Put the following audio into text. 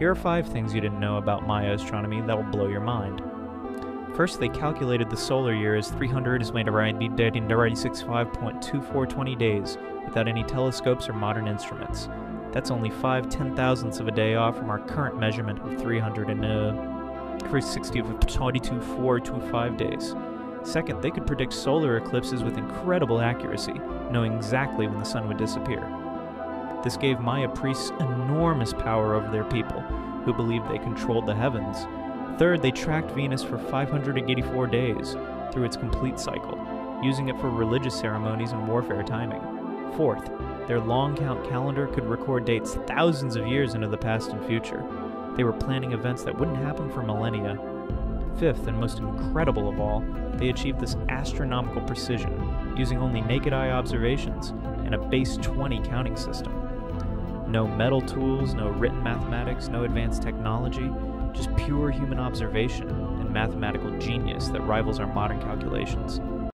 Here are 5 things you didn't know about Maya astronomy that will blow your mind. First, they calculated the solar year as 300 is when it would be dead in 365.2420 days, without any telescopes or modern instruments. That's only 5 ten-thousandths of a day off from our current measurement of 360 of 22.425 days. Second, they could predict solar eclipses with incredible accuracy, knowing exactly when the sun would disappear. This gave Maya priests enormous power over their people, who believed they controlled the heavens. Third, they tracked Venus for 584 days through its complete cycle, using it for religious ceremonies and warfare timing. Fourth, their Long Count calendar could record dates thousands of years into the past and future. They were planning events that wouldn't happen for millennia. Fifth, and most incredible of all, they achieved this astronomical precision, using only naked-eye observations and a base 20 counting system. No metal tools, no written mathematics, no advanced technology, just pure human observation and mathematical genius that rivals our modern calculations.